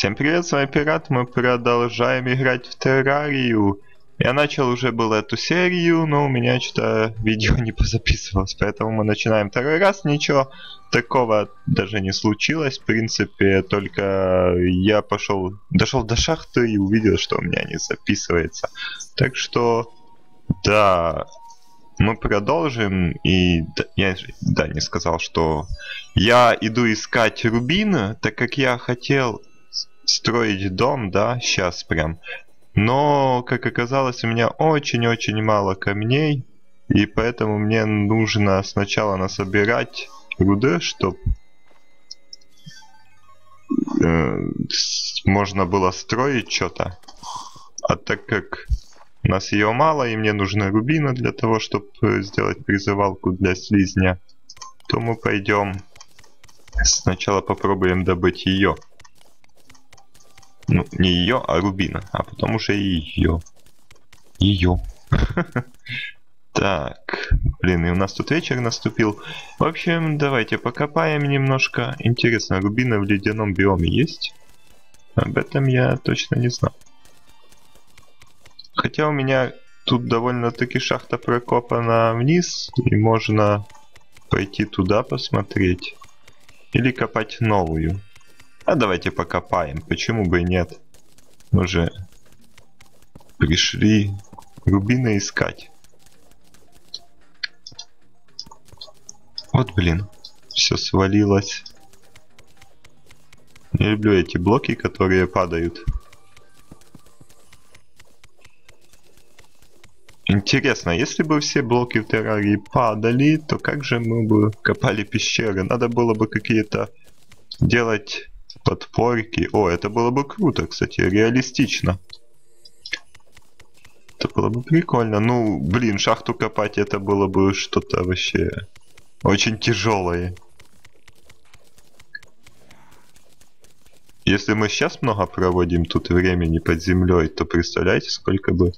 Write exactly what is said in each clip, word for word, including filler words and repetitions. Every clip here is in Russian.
Всем привет, с вами Пират, мы продолжаем играть в Террарию. Я начал уже был эту серию, но у меня что-то видео не позаписывалось, поэтому мы начинаем второй раз. Ничего такого даже не случилось, в принципе, только я пошел, дошел до шахты и увидел, что у меня не записывается. Так что, да, мы продолжим, и да, я да, не сказал, что я иду искать Рубина, так как я хотел строить дом, да, сейчас прям. Но, как оказалось, у меня очень-очень мало камней, и поэтому мне нужно сначала насобирать руды, чтобы э, можно было строить что-то. А так как у нас ее мало, и мне нужна рубина для того, чтобы сделать призывалку для слизня, то мы пойдем сначала попробуем добыть ее. Ну, не ее, а рубина. А потом уже ее. Ее. Так. Блин, и у нас тут вечер наступил. В общем, давайте покопаем немножко. Интересно, рубина в ледяном биоме есть? Об этом я точно не знал. Хотя у меня тут довольно-таки шахта прокопана вниз. И можно пойти туда посмотреть. Или копать новую. А давайте покопаем, почему бы и нет. Мы же пришли рубины искать. Вот блин, все свалилось. Не люблю эти блоки, которые падают. Интересно, если бы все блоки в Террарии падали, то как же мы бы копали пещеры? Надо было бы какие-то делать подпорки. О, это было бы круто, кстати, реалистично. Это было бы прикольно. Ну, блин, шахту копать это было бы что-то вообще очень тяжелое. Если мы сейчас много проводим тут времени под землей, то представляете, сколько бы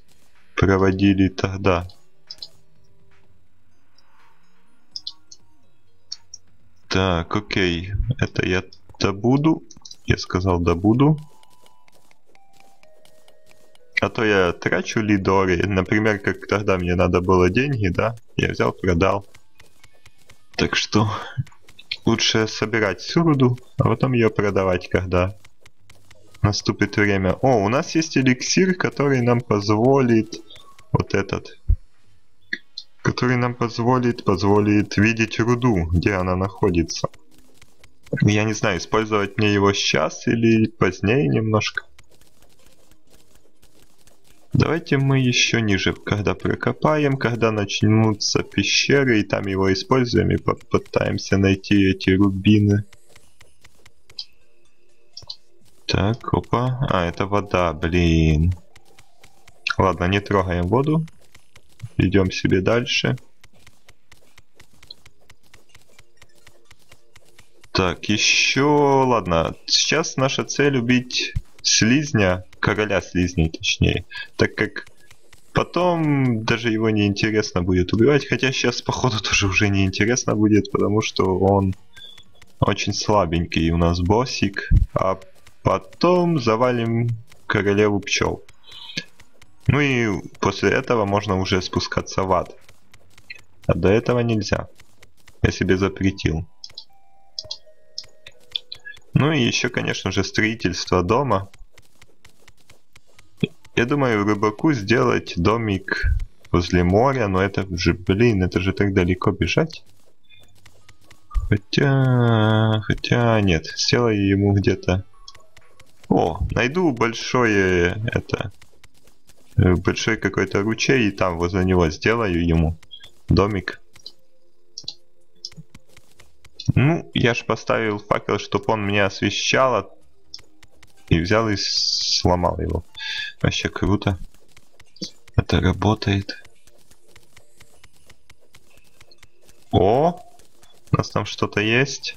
проводили тогда. Так, окей. Это я добуду. Я сказал добуду. А то я трачу лидоры. Например, как тогда мне надо было деньги, да? Я взял, продал. Так что лучше собирать всю руду, а потом ее продавать, когда наступит время. О, у нас есть эликсир, который нам позволит... Вот этот. Который нам позволит, позволит видеть руду, где она находится. Я не знаю, использовать мне его сейчас или позднее немножко. Давайте мы еще ниже, когда прокопаем, когда начнутся пещеры, и там его используем, и попытаемся найти эти рубины. Так, опа. А, это вода, блин. Ладно, не трогаем воду. Идем себе дальше. Так, еще... Ладно, сейчас наша цель убить слизня, короля слизней точнее, так как потом даже его неинтересно будет убивать, хотя сейчас походу тоже уже неинтересно будет, потому что он очень слабенький у нас боссик, а потом завалим королеву пчел. Ну и после этого можно уже спускаться в ад, а до этого нельзя, я себе запретил. Ну и еще, конечно же, строительство дома. Я думаю, рыбаку сделать домик возле моря, но это же, блин, это же так далеко бежать. Хотя, хотя нет, сделаю ему где-то. О, найду большое это, большой какой-то ручей и там возле него сделаю ему домик. Ну, я же поставил факел, чтобы он меня освещал, и взял и сломал его. Вообще круто. Это работает. О! У нас там что-то есть.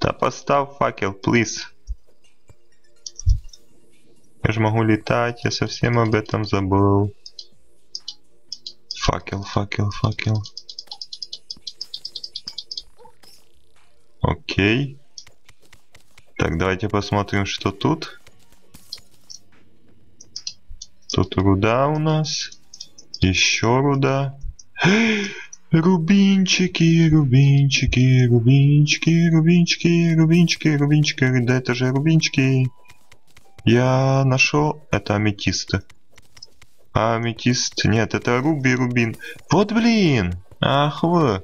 Да поставь факел, плиз. Я же могу летать, я совсем об этом забыл. Факел, факел, факел. Окей. Так, давайте посмотрим, что тут. Тут руда у нас. Еще руда. Рубинчики, рубинчики, рубинчики, рубинчики, рубинчики, рубинчики. Да это же рубинчики. Я нашел. Это аметисты. Аметист. Нет, это руби, рубин. Вот блин. Ах вы.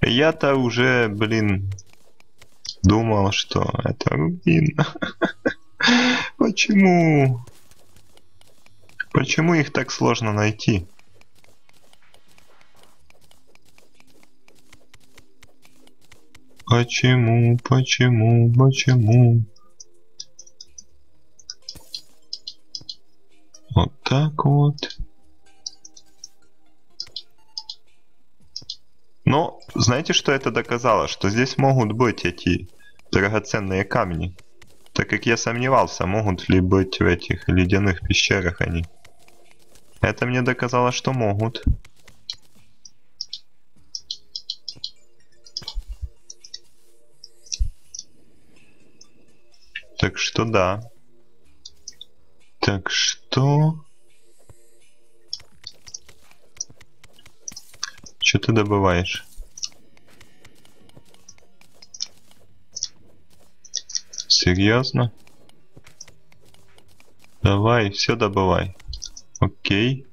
Я-то уже, блин, думал, что это рубин. Почему? Почему их так сложно найти? Почему, почему, почему? Вот так вот. Но знаете, что это доказало? Что здесь могут быть эти драгоценные камни. Так как я сомневался, могут ли быть в этих ледяных пещерах они. Это мне доказало, что могут. Так что да. Так что... Что ты добываешь? Серьезно? Давай, все добывай. Окей.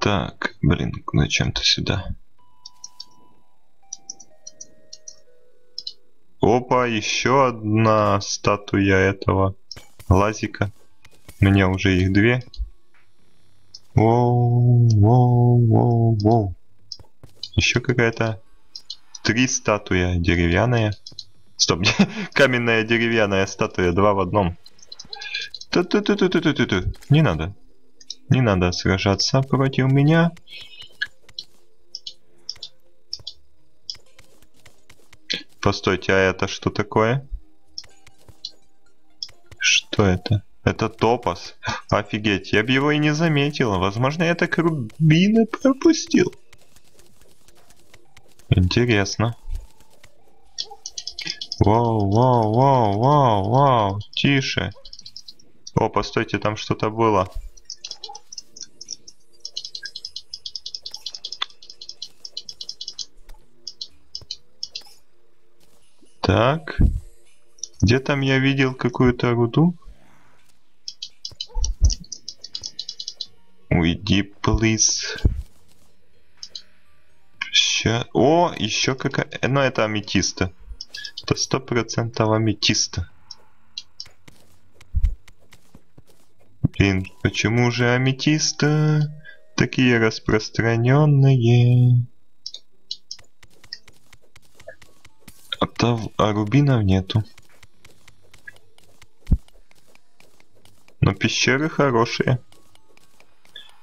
Так, блин, зачем-то сюда. Опа, еще одна статуя этого глазика. У меня уже их две. Воу, воу, воу, воу. Еще какая-то... Три статуя деревянная. Стоп, каменная деревянная статуя, два в одном. Ту-ту-ту-ту-ту-ту-ту. Не надо. Не надо сражаться против меня. Постойте, а это что такое? Что это? Это топаз. Офигеть, я бы его и не заметил. Возможно, я так рубины пропустил. Интересно. Вау, вау, вау, вау, вау. Тише. О, постойте, там что-то было. Так, где там я видел какую-то руду? Уйди, плиз. Ща... О, еще какая... Ну, это аметиста. Это сто процентов аметиста. Блин, почему же аметисты такие распространенные? А рубинов нету. Но пещеры хорошие.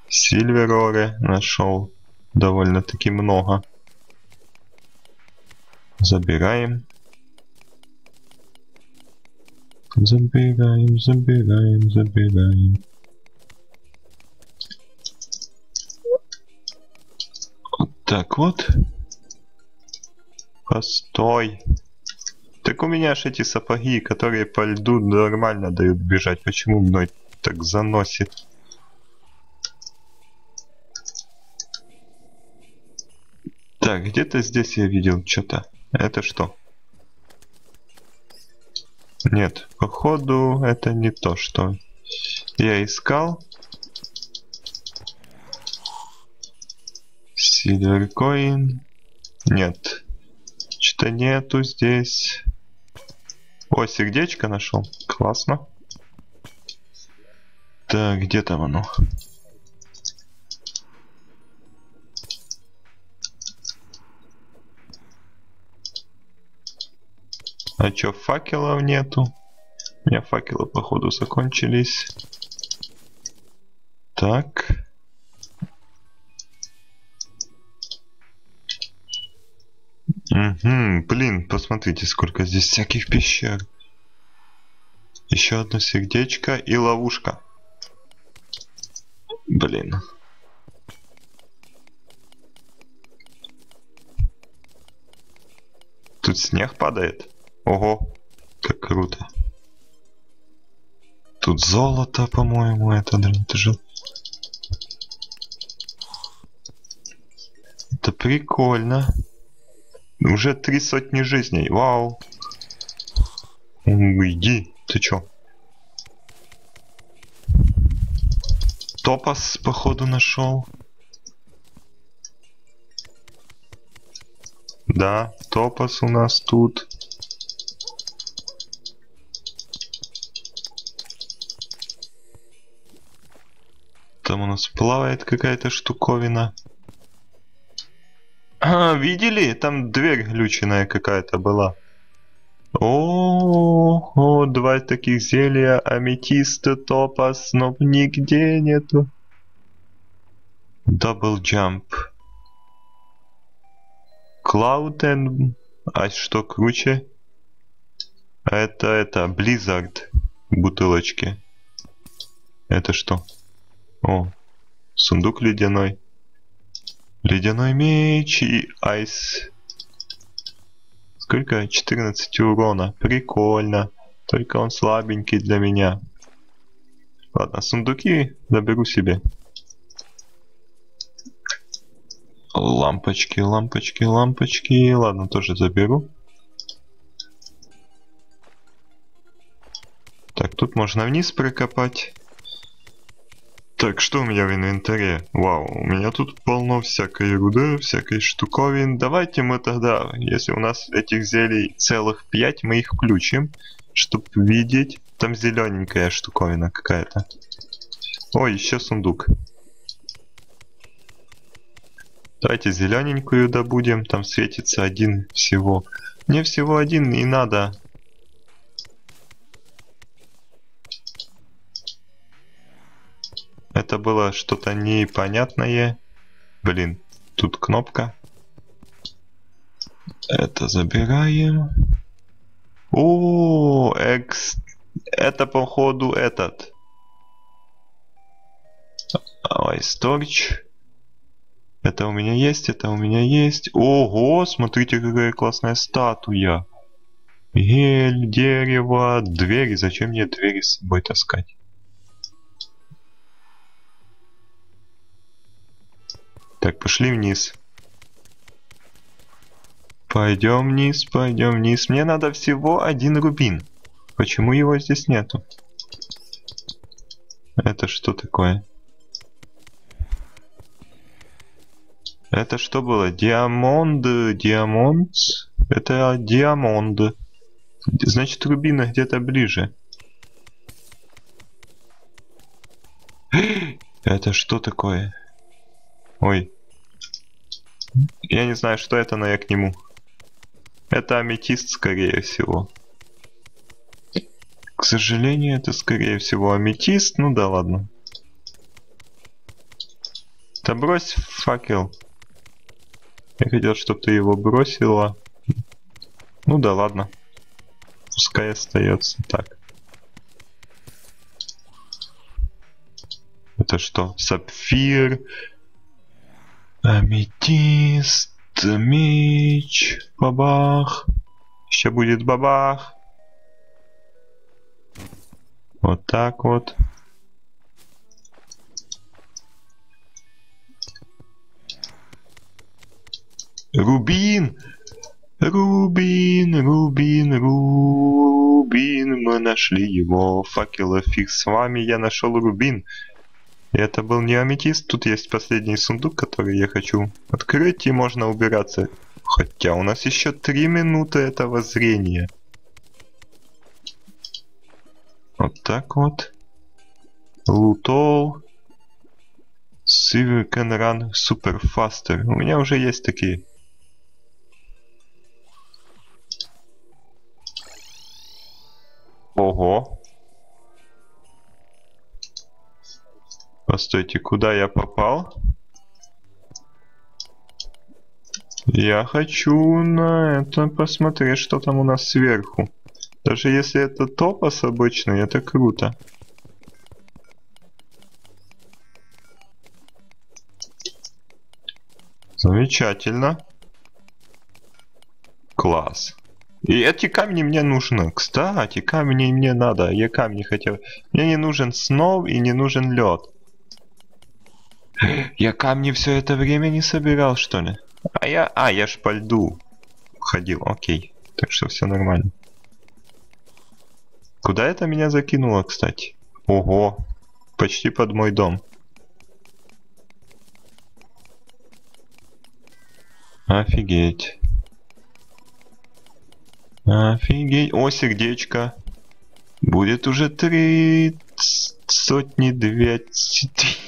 Сильвероры нашел довольно-таки много. Забираем. Забираем, забираем, забираем. Вот так вот. Постой. Так у меня аж эти сапоги, которые по льду нормально дают бежать. Почему мной так заносит? Так, где-то здесь я видел что-то. Это что? Нет, походу это не то, что я искал. Сильверкоин. Нет. Что-то нету здесь. О, сердечко нашел. Классно. Так, где там оно? А чё, факелов нету? У меня факелы, походу, закончились. Так. Угу, блин, посмотрите, сколько здесь всяких пещер. Еще одно сердечко и ловушка. Блин. Тут снег падает. Ого, как круто. Тут золото, по-моему, это жил. Это прикольно. Уже три сотни жизней. Вау. Иди, ты чё? Топас, походу, нашел. Да, топас у нас тут. Там у нас плавает какая-то штуковина. А, видели? Там дверь глюченная какая-то была. О, -о, о, два таких зелья, аметиста, топас, но нигде нету. Дабл джамп. Клаутен, а что круче? Это, это, Близзард бутылочки. Это что? О, сундук ледяной. Ледяной меч и айс. Сколько? четырнадцать урона. Прикольно. Только он слабенький для меня. Ладно, сундуки доберу себе. Лампочки, лампочки, лампочки. Ладно, тоже заберу. Так, тут можно вниз прокопать. Так, что у меня в инвентаре? Вау, у меня тут полно всякой руды, всякой штуковин. Давайте мы тогда, если у нас этих зелий целых пять, мы их включим, чтобы видеть. Там зелененькая штуковина какая-то. Ой, еще сундук. Давайте зелененькую добудем, там светится один всего. Мне всего один и надо. Это было что-то непонятное. Блин, тут кнопка. Это забираем. О, экс... это походу этот. Ой, сторч. Это у меня есть, это у меня есть. Ого, смотрите, какая классная статуя. Гель, дерево, двери. Зачем мне двери с собой таскать? Так, пошли вниз. Пойдем вниз, пойдем вниз. Мне надо всего один рубин. Почему его здесь нету? Это что такое? Это что было? Диамонд, диамонд. Это диамонд. Значит, рубина где-то ближе. Это что такое? Ой. Я не знаю, что это, но я к нему. Это аметист, скорее всего. К сожалению, это, скорее всего, аметист. Ну да ладно. Да брось факел. Я хотел, чтобы ты его бросила. Ну да ладно. Пускай остается так. Это что? Сапфир. Аметист, меч, бабах. Еще будет бабах. Вот так вот. Рубин! Рубин, рубин, рубин. Мы нашли его. Факела фиг с вами. Я нашел рубин. Это был не аметист. Тут есть последний сундук, который я хочу открыть, и можно убираться. Хотя у нас еще три минуты этого зрения. Вот так вот. Лутол. Silver can run super faster. У меня уже есть такие. Ого. Постойте, куда я попал? Я хочу на это посмотреть, что там у нас сверху. Даже если это топос обычный, это круто. Замечательно. Класс. И эти камни мне нужны. Кстати, камни мне надо. Я камни хотел. Мне не нужен снов и не нужен лед. Я камни все это время не собирал, что ли? А я... А, я ж по льду ходил. Окей. Так что все нормально. Куда это меня закинуло, кстати? Ого. Почти под мой дом. Офигеть. Офигеть. О, сердечко. Будет уже три сотни двадцать.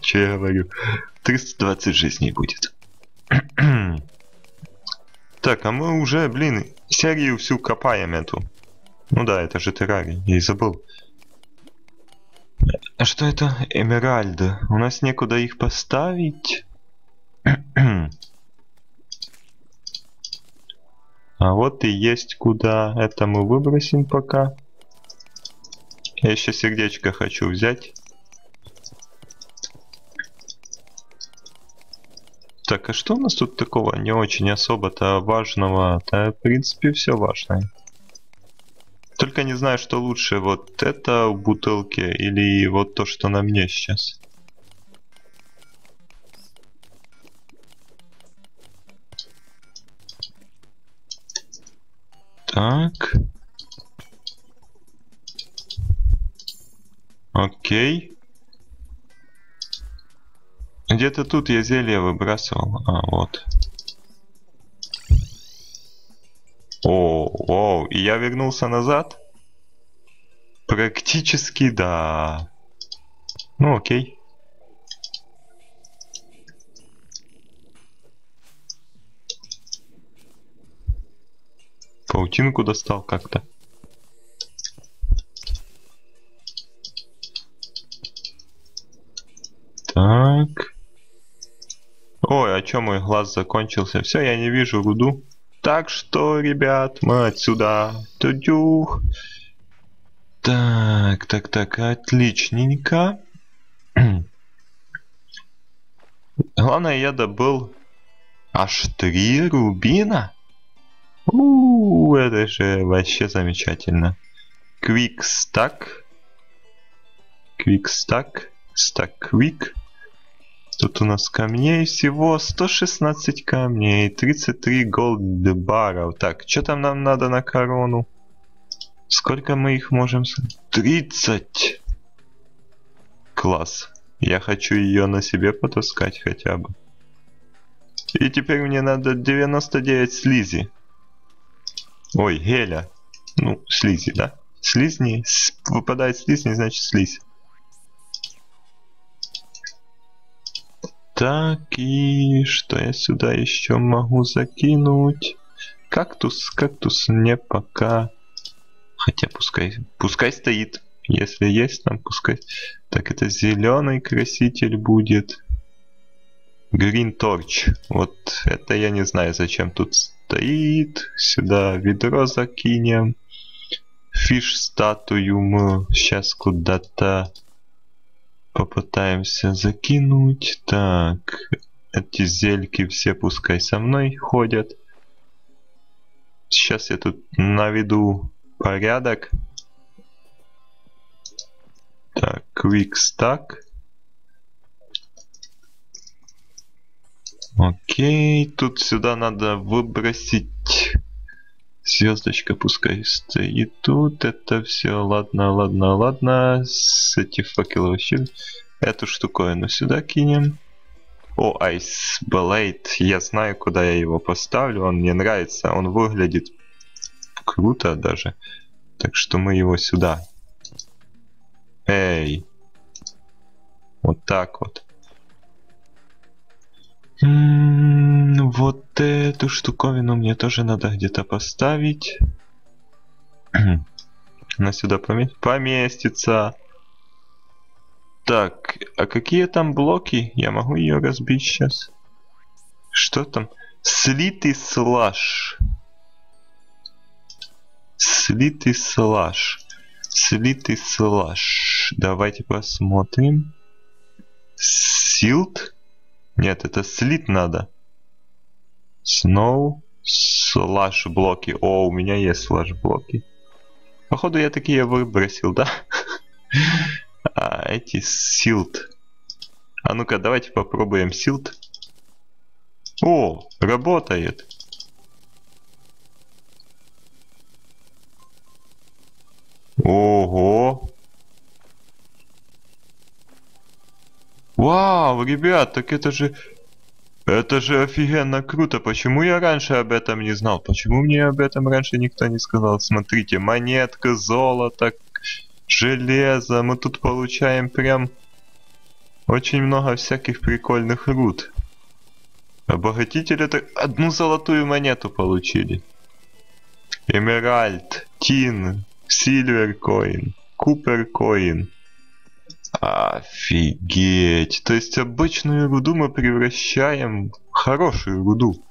Че я говорю? триста двадцать жизней будет. Так, а мы уже, блин, серию всю копаем эту. Ну да, это же террария. Я и забыл. А что это? Эмеральды. У нас некуда их поставить. А вот и есть куда. Это мы выбросим пока. Я еще сердечко хочу взять. Так, а что у нас тут такого не очень особо-то важного? Да, в принципе, все важное. Только не знаю, что лучше, вот это в бутылке или вот то, что на мне сейчас. Так. Окей. Где-то тут я зелье выбрасывал. А, вот. О, о, и я вернулся назад? Практически, да. Ну, окей. Паутинку достал как-то. Так. Ой, а чё мой глаз закончился? Все, я не вижу руду. Так что, ребят, мы отсюда. Тю-тюх. Так, так, так, отличненько. Главное, я добыл аж три рубина. У-у-у, это же вообще замечательно. Квик стак. Квик стак. Стак квик. Тут у нас камней всего сто шестнадцать камней, тридцать три голд баров. Так, что там нам надо на корону? Сколько мы их можем? тридцать! Класс. Я хочу ее на себе потаскать хотя бы. И теперь мне надо девяносто девять слизи. Ой, геля. Ну, слизи, да? Слизни. Выпадает слизни, значит слизь. Так, и что я сюда еще могу закинуть? Кактус, кактус мне пока... Хотя пускай, пускай стоит. Если есть там, пускай... Так, это зеленый краситель будет. Green Torch. Вот это я не знаю, зачем тут стоит. Сюда ведро закинем. Фиш-статую мы сейчас куда-то... Попытаемся закинуть. Так, эти зельки все пускай со мной ходят. Сейчас я тут наведу порядок. Так, quick stack. Окей, тут сюда надо выбросить. Звездочка пускай стоит тут. Это все. Ладно, ладно, ладно. С этих факелов вообще. Эту штуковину сюда кинем. О, Ice Blade. Я знаю, куда я его поставлю. Он мне нравится. Он выглядит круто даже. Так что мы его сюда. Эй. Вот так вот. М-м, вот эту штуковину мне тоже надо где-то поставить. Она сюда поме... поместится. Так, а какие там блоки? Я могу ее разбить сейчас. Что там? Слитый слаж. Слитый слаж. Слитый слаж. Давайте посмотрим. Силд. Нет, это слит надо. Snow слэш-блоки. О, у меня есть слэш-блоки. Походу я такие выбросил, да? А, эти силд. А ну-ка, давайте попробуем силд. О, работает. Ого. Вау, ребят, так это же... Это же офигенно круто. Почему я раньше об этом не знал? Почему мне об этом раньше никто не сказал? Смотрите, монетка, золото, железо. Мы тут получаем прям очень много всяких прикольных руд. Обогатитель — это одну золотую монету получили. Эмеральд, тин, сильвер коин, купер коин. Офигеть. То есть обычную руду мы превращаем в хорошую руду.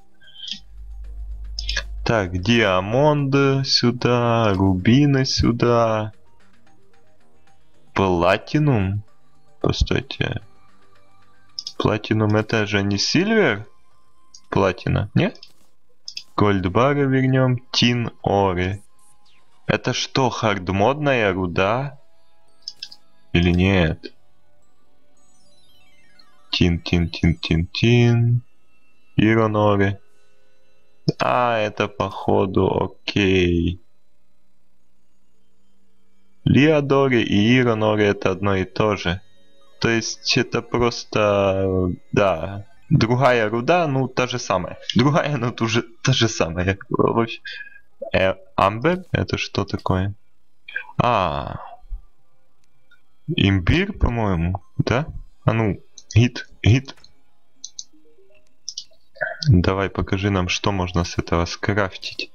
Так, диамонды сюда, рубины сюда. Платинум. Постойте. Платинум — это же не сильвер? Платина, нет? Гольдбары вернем. Тин оры. Это что, хардмодная руда? Или нет? Тин-тин-тин-тин-тин. Ироноры. А, это походу окей. Лиадоры и Ироноры — это одно и то же. То есть это просто... Да. Другая руда, ну та же самая. Другая, но ту же, та же самая. Э, амбер? Это что такое? А... Имбирь, по-моему, да? А ну, гид, гид. Давай, покажи нам, что можно с этого скрафтить.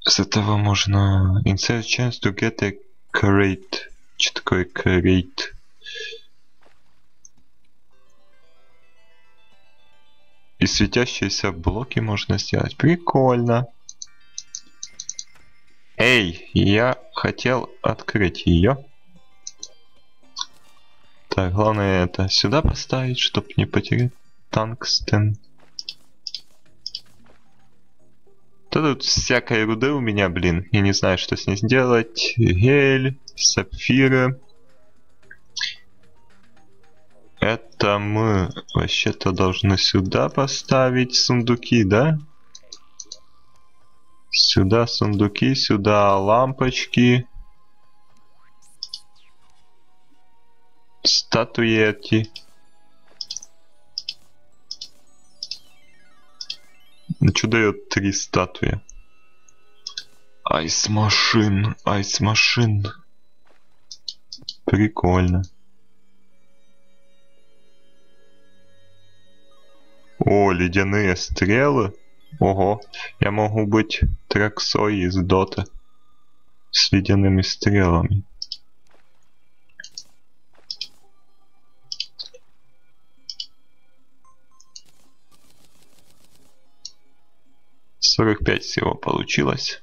С этого можно... Insert chance to get a crate. Что такое crate? И светящиеся блоки можно сделать. Прикольно. Эй, я хотел открыть ее. Так, главное это сюда поставить, чтобы не потерять тангстен. Да тут всякой руды у меня, блин. Я не знаю, что с ней сделать. Гель, сапфиры. Это мы вообще-то должны сюда поставить сундуки, да? Сюда сундуки, сюда лампочки. Статуэти. Что дает три статуи? Айс машин, айс машин. Прикольно. О, ледяные стрелы. Ого, я могу быть Траксой из Дота с ледяными стрелами. сорок пять всего получилось.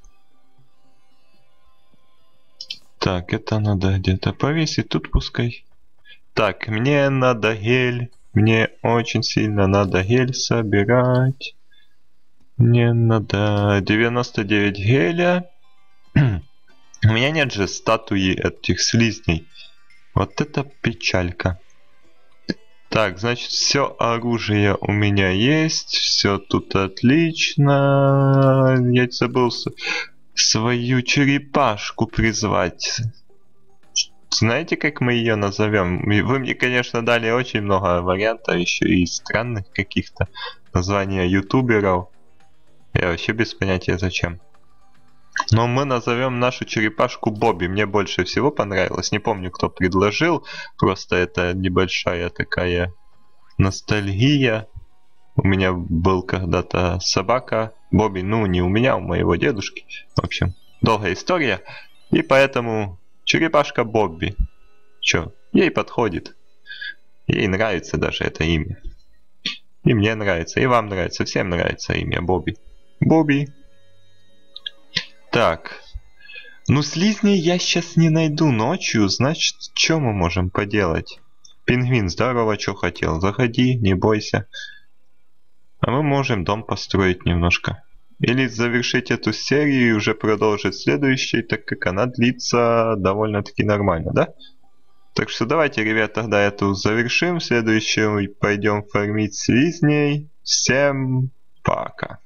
Так, это надо где-то повесить, тут пускай. Так, мне надо гель. Мне очень сильно надо гель собирать. Мне надо девяносто девять геля. У меня нет же статуи этих слизней. Вот это печалька. Так, значит, все оружие у меня есть. Все тут отлично. Я забыл свою черепашку призвать. Знаете, как мы ее назовем? Вы мне, конечно, дали очень много вариантов, еще и странных каких-то названий ютуберов. Я вообще без понятия зачем. Но мы назовем нашу черепашку Бобби. Мне больше всего понравилось. Не помню, кто предложил. Просто это небольшая такая ностальгия. У меня был когда-то собака Бобби. Ну, не у меня, у моего дедушки. В общем, долгая история. И поэтому черепашка Бобби. Чё, ей подходит. Ей нравится даже это имя. И мне нравится, и вам нравится. Всем нравится имя Бобби. Бобби. Так. Ну, слизней я сейчас не найду ночью. Значит, что мы можем поделать? Пингвин, здорово, что хотел. Заходи, не бойся. А мы можем дом построить немножко. Или завершить эту серию и уже продолжить следующей, так как она длится довольно-таки нормально, да? Так что давайте, ребят, тогда эту завершим. Следующую пойдем фармить слизней. Всем пока.